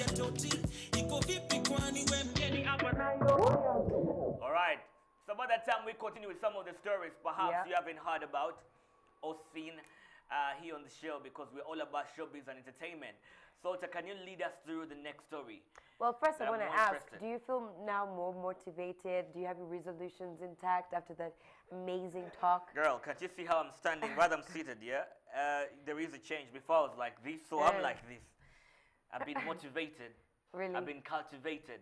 All right. So by the time we continue with some of the stories perhaps you haven't heard about or seen here on the show, because we're all about showbiz and entertainment. So can you lead us through the next story? Well, first I want to ask, do you feel now more motivated? Do you have your resolutions intact after that amazing talk? Girl, can't you see how I'm standing? Rather, I'm seated, yeah? There is a change. Before I was like this, so I'm like this. I've been motivated. Really? I've been cultivated.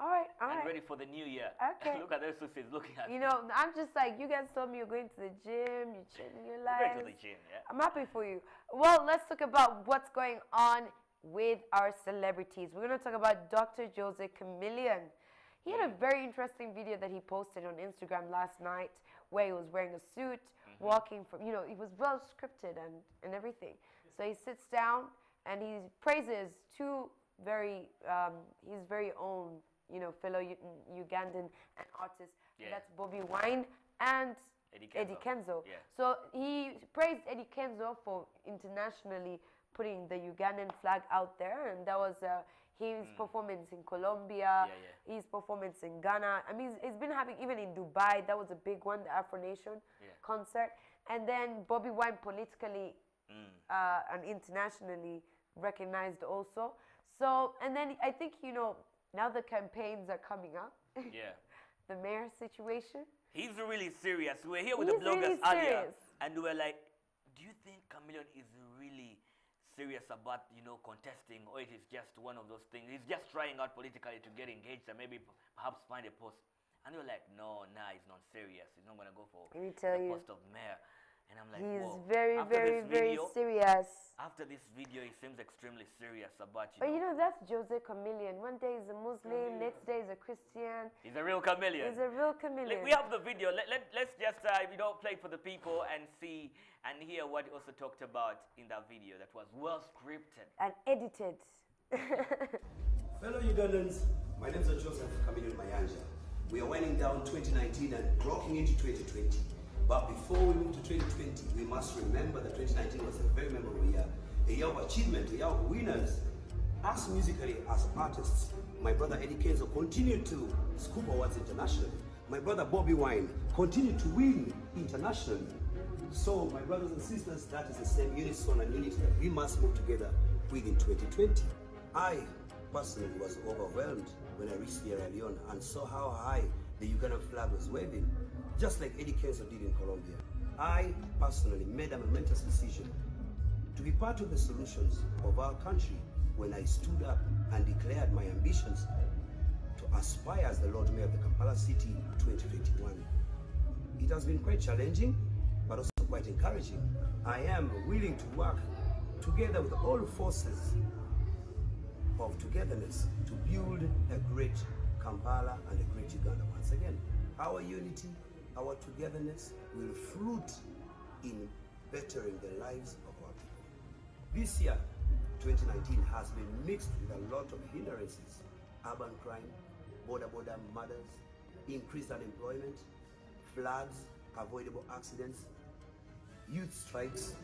All right, all right. I'm ready for the new year. Okay. Look at those who's looking at me. You know, I'm just like, you guys told me you're going to the gym, you're changing your life. Go to the gym, yeah. I'm happy for you. Well, let's talk about what's going on with our celebrities. We're going to talk about Dr. Joseph Chameleone. He had a very interesting video that he posted on Instagram last night where he was wearing a suit, walking from, you know, he was well scripted and everything. So he sits down and he praises two very, his very own, you know, fellow Ugandan and artist. Yeah. That's Bobi Wine and Eddie Kenzo. Yeah. So he praised Eddie Kenzo for internationally putting the Ugandan flag out there, and that was his performance in Colombia, his performance in Ghana. I mean, he's been having, even in Dubai, that was a big one, the Afro Nation concert. And then Bobi Wine politically and internationally recognized also. So, and then I think, you know, now the campaigns are coming up. Yeah. The mayor situation. He's really serious. We were here with the bloggers earlier, and we were like, do you think Chameleone is really serious about, you know, contesting, or it is just one of those things? He's just trying out politically to get engaged and maybe perhaps find a post. And you're like, no, nah, he's not serious. He's not going to go for the post of mayor. And I'm like, he's very, very serious. After this video, he seems extremely serious about you. But you know, that's Jose Chameleone. One day he's a Muslim, next day he's a Christian. He's a real chameleon. He's a real chameleon. We have the video. Let's just, you know, play for the people and see and hear what he also talked about in that video that was well scripted and edited. Fellow Ugandans, my name is Joseph Chameleone Mayanja. We are winding down 2019 and rocking into 2020. But before we move to 2020, we must remember that 2019 was a very memorable year. A year of achievement, a year of winners. Us musically, as artists, my brother Eddie Kenzo continued to scoop awards internationally. My brother Bobi Wine continued to win internationally. So, my brothers and sisters, that is the same unison and unity that we must move together within 2020. I personally was overwhelmed when I reached Sierra Leone and saw how high the Ugandan flag was waving, just like Eddie Kenzo did in Colombia. I personally made a momentous decision to be part of the solutions of our country when I stood up and declared my ambitions to aspire as the Lord Mayor of the Kampala City 2021. It has been quite challenging, but also quite encouraging. I am willing to work together with all forces of togetherness to build a great Kampala and a great Uganda once again. Our unity, our togetherness will fruit in bettering the lives of our people. This year, 2019, has been mixed with a lot of hindrances. Urban crime, border murders, increased unemployment, floods, avoidable accidents, youth strikes,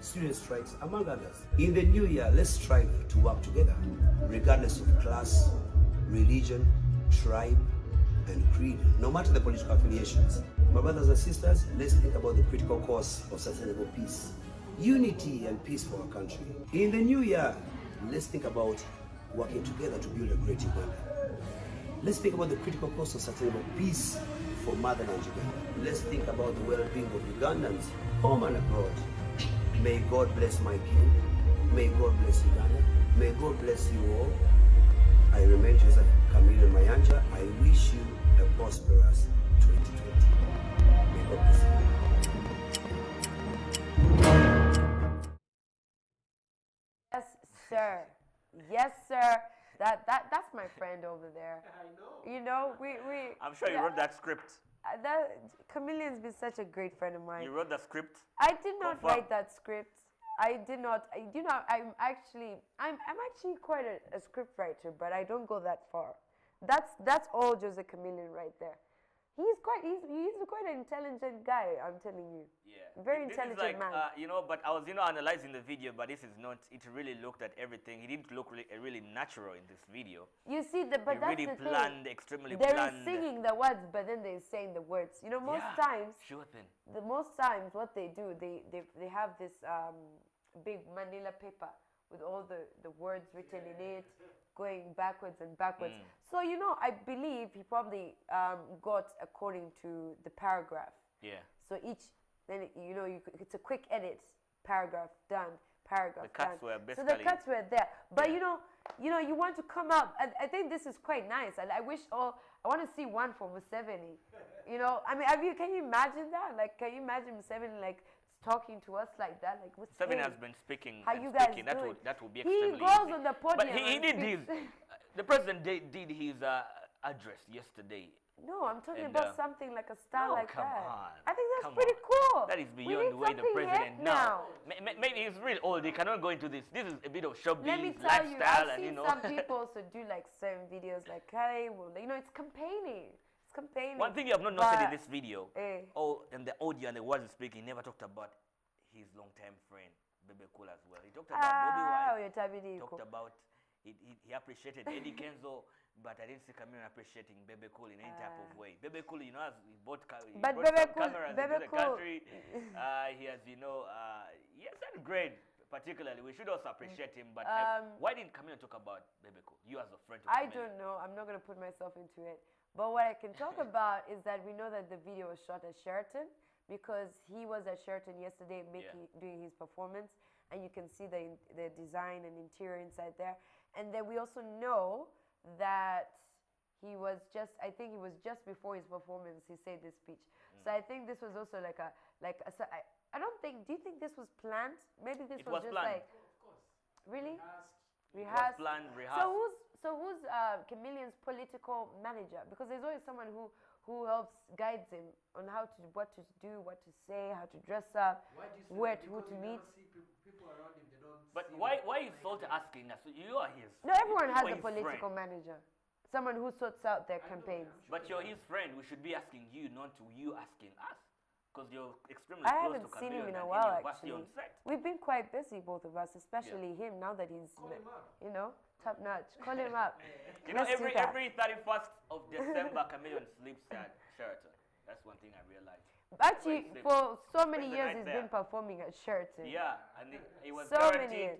student strikes, among others. In the new year, let's strive to work together, regardless of class, religion, tribe, and creed, no matter the political affiliations. My brothers and sisters, let's think about the critical cause of sustainable peace, unity and peace for our country. In the new year, let's think about working together to build a great Uganda. Let's think about the critical cause of sustainable peace for motherland Uganda. Let's think about the well-being of Ugandans, home and abroad. May God bless my king. May God bless Uganda. May God bless you all. I remain Joseph Chameleone Mayanja. I wish you a prosperous 2020. May God bless you. Yes, sir. Yes, sir. That's my friend over there. I know. You know, we I'm sure you wrote that script. Chameleone's been such a great friend of mine. You wrote the script? I did not write that script. I did not, you know, I'm actually quite a script writer, but I don't go that far. That's all Joseph Chameleone right there. He's quite an intelligent guy, I'm telling you. Yeah. Very intelligent like, man. You know, but I was, you know, analyzing the video, but this is not, it really looked at everything. He didn't look really natural in this video. You see, but that's really the planned, thing. Extremely they're planned. They're singing the words, but then they're saying the words. You know, most times, sure thing. The most times what they do, they have this big manila paper with all the words written in it, going backwards and backwards. Mm. So, you know, I believe he probably got according to the paragraph. Yeah. So each, then, you know, it's a quick edit, paragraph done, paragraph done. The cuts were basically... So the cuts were there. But, you know, you want to come up. I think this is quite nice. And I wish I want to see one for Museveni. You know, I mean, can you imagine that? Like, can you imagine Museveni, like, talking to us like that, like what's Seven has been speaking. How you guys speaking. That will be extremely. He goes easy. On the podium. But he did his. The president did his address yesterday. No, I'm talking about something like a star like come that. On. I think that's come pretty on. Cool. That is beyond the way the president now. Maybe he's real old. He cannot go into this. This is a bit of showbiz lifestyle. Let me tell you, I've seen some people also do like certain videos, like hey, well, you know, it's campaigning. One thing you have not noticed in this video, and the audio and the words speaking, never talked about his long-time friend, Bebe Cool as well. He talked about Bobi Wine, talked about, he appreciated Eddie Kenzo, but I didn't see Chameleone appreciating Bebe Cool in any type of way. Bebe Cool, you know, he brought cameras into the country. He has, you know, he has done great. Particularly, we should also appreciate him. But why didn't Chameleone talk about Bebe Cool? You as a friend to Chameleone. I don't know. I'm not going to put myself into it. But what I can talk about is that we know that the video was shot at Sheraton because he was at Sheraton yesterday doing his performance. And you can see the design and interior inside there. And then we also know that he was just before his performance, he said this speech. Mm. So I think this was also like I don't think, do you think this was planned? Maybe this was just planned. Like... Of course. Really? Rehearsed. Planned, rehearsed. So who's Chameleone's political manager? Because there's always someone who helps guides him on how to what to do, what to say, how to dress up, where to, who to meet. People around him, they don't but why is Salter asking us? You are his. No, everyone has a political manager, someone who sorts out their campaigns. Sure but you're his friend. We should be asking you, not you asking us. Because you're extremely I close to Chameleone. I haven't seen him in a while, actually. We've been quite busy, both of us, especially him, now that he's, you know, top-notch. Call him up. You know, every 31st of December, Chameleone sleeps at Sheraton. That's one thing I realized. Actually, for so many years, he's been performing at Sheraton. Yeah, and he was guaranteed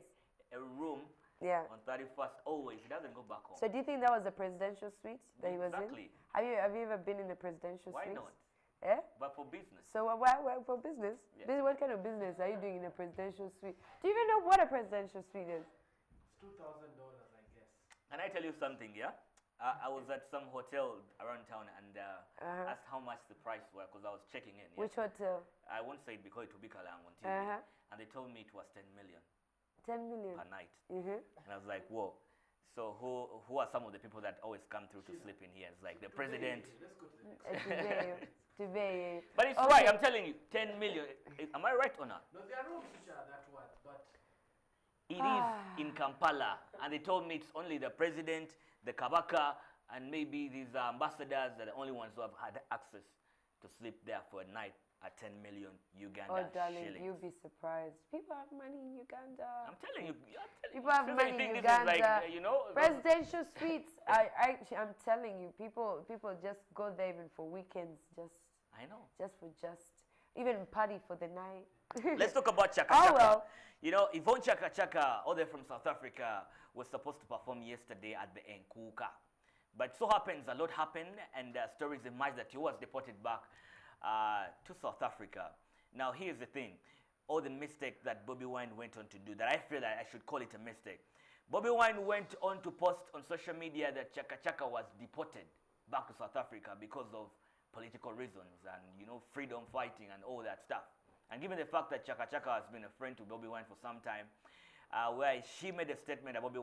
a room on 31st always. He doesn't go back home. So do you think that was the presidential suite that he was in? Exactly. Have you ever been in the presidential suite? Why not? Eh? But for business. So well, for business? Yeah. What kind of business are you doing in a presidential suite? Do you even know what a presidential suite is? It's $2,000, I guess. Can I tell you something, yeah? I was at some hotel around town and asked how much the price was because I was checking in. Yeah? Which hotel? I won't say it because it will be Kalang on TV. And they told me it was 10 million. 10 million? Per night. And I was like, whoa. So who are some of the people that always come through to sleep in here? It's like the president. Let's go to the next. But it's right, I'm telling you, 10 million. Am I right or not? No, there are rooms which are that one, but... It is in Kampala, and they told me it's only the president, the Kabaka, and maybe these ambassadors are the only ones who have had access to sleep there for a night at 10 million Uganda shillings. You'll be surprised. People have money in Uganda. I'm telling you. People have money in Uganda. Like, you know, presidential suites. I'm telling you, people just go there even for weekends. Just I know. Just even party for the night. Let's talk about Chaka Chaka. Oh, well. You know, Yvonne Chaka Chaka, all there from South Africa, was supposed to perform yesterday at the Enkuka. But so happens, a lot happened, and stories emerged that he was deported back to South Africa. Now, here's the thing. All the mistake that Bobi Wine went on to do, that I feel that I should call it a mistake. Bobi Wine went on to post on social media that Chaka Chaka was deported back to South Africa because of political reasons and, you know, freedom fighting and all that stuff. And given the fact that Chaka Chaka has been a friend to Bobi Wine for some time, where she made a statement about Bobi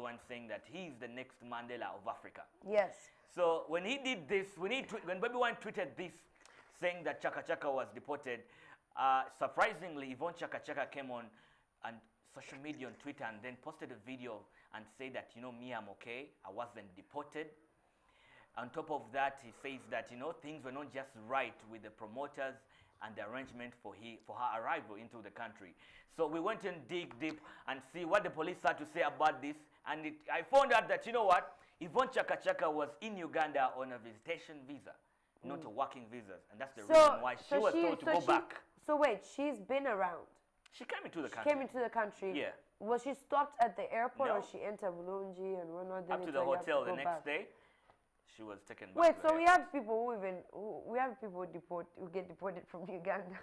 Wine saying that he's the next Mandela of Africa. Yes. So when he did this, when Bobi Wine tweeted this, saying that Chaka Chaka was deported, surprisingly, Yvonne Chaka Chaka came on and social media on Twitter and then posted a video and said that, you know, me, I'm okay. I wasn't deported. On top of that, he says that, you know, things were not just right with the promoters and the arrangement for her arrival into the country. So we went and dig deep and see what the police had to say about this. And I found out that, you know what, Yvonne Chaka Chaka was in Uganda on a visitation visa, not a working visa. And that's the reason why she was told to go back. So wait, she's been around. She came into the country. Yeah. Was she stopped at the airport or she entered Bulungi and whatnot? Up to the hotel the next day. She was taken back. Wait, so we have people who even who get deported from Uganda.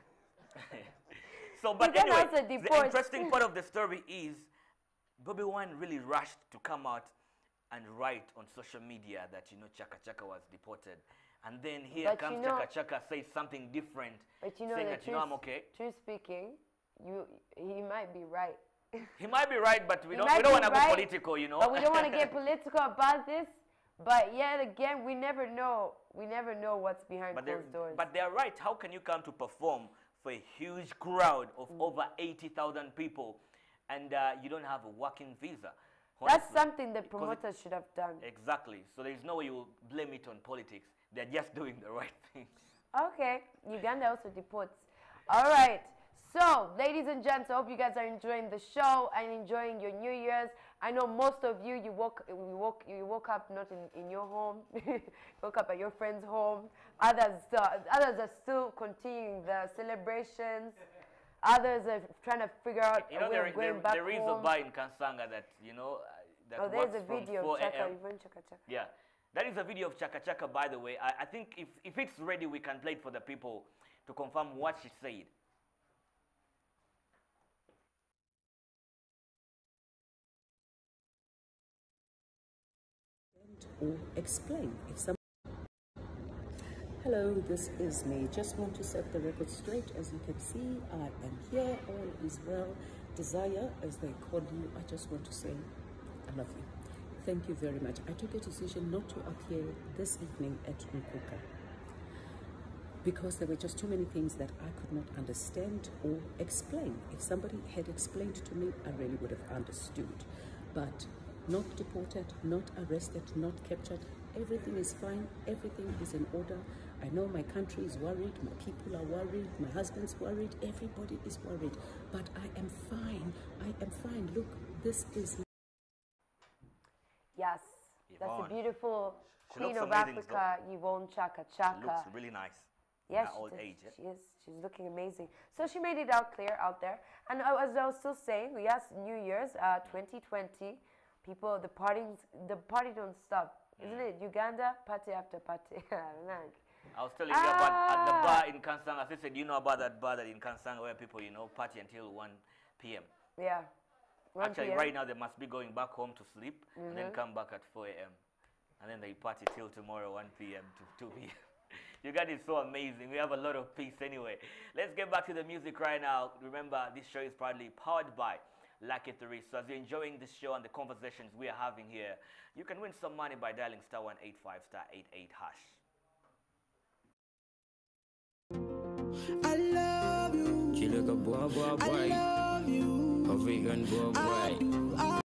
So, but anyway, the interesting part of the story is Bobi Wine really rushed to come out and write on social media that, you know, Chaka Chaka was deported, and then here comes Chaka Chaka says something different, saying that, you know, I'm okay. Truth speaking, he might be right. He might be right, but we don't want to go political, you know. But we don't want to get political about this. But yet again, we never know. We never know what's behind closed doors. But they're right. How can you come to perform for a huge crowd of over 80,000 people and you don't have a working visa? Honestly, that's something the promoters should have done. Exactly. So there's no way you blame it on politics. They're just doing the right thing. Okay. Uganda also deports. All right. So, ladies and gents, I hope you guys are enjoying the show and enjoying your New Year's. I know most of you, you woke up not in your home, woke up at your friend's home. Others are still continuing the celebrations. Others are trying to figure out a way of going back home. There is a bar in Kansanga that, you know, that works from 4 a.m. Oh, there's a video of Chaka, Yvonne Chaka Chaka. Yeah, that is a video of Chaka Chaka, by the way. I think if it's ready, we can play it for the people to confirm what she said. Or explain if some. Hello, this is me. Just want to set the record straight. As you can see, I am here. All is well. Desire, as they call you. I just want to say, I love you. Thank you very much. I took a decision not to appear this evening at Enkuka because there were just too many things that I could not understand or explain. If somebody had explained to me, I really would have understood. But not deported, not arrested, not captured. Everything is fine. Everything is in order. I know my country is worried. My people are worried. My husband's worried. Everybody is worried. But I am fine. I am fine. Look, this is... Yes. Yvonne. That's a beautiful Queen of Africa, Yvonne Chaka Chaka. She looks really nice. Yes, she's looking amazing. So she made it out clear out there. And as I was still saying, yes, New Year's 2020... People, the party don't stop, isn't it? Uganda, party after party. I was telling you about at the bar in Kansanga. I said, you know about that bar that in Kansanga where people, you know, party until 1 p.m. Yeah. 1 Actually, PM. Right now they must be going back home to sleep and then come back at 4 a.m. and then they party till tomorrow 1 p.m. to 2 p.m. Uganda is so amazing. We have a lot of peace anyway. Let's get back to the music right now. Remember, this show is proudly powered by Lucky 3. So as you're enjoying this show and the conversations we are having here, you can win some money by dialing *185*88#. I love you. I love you. African boy.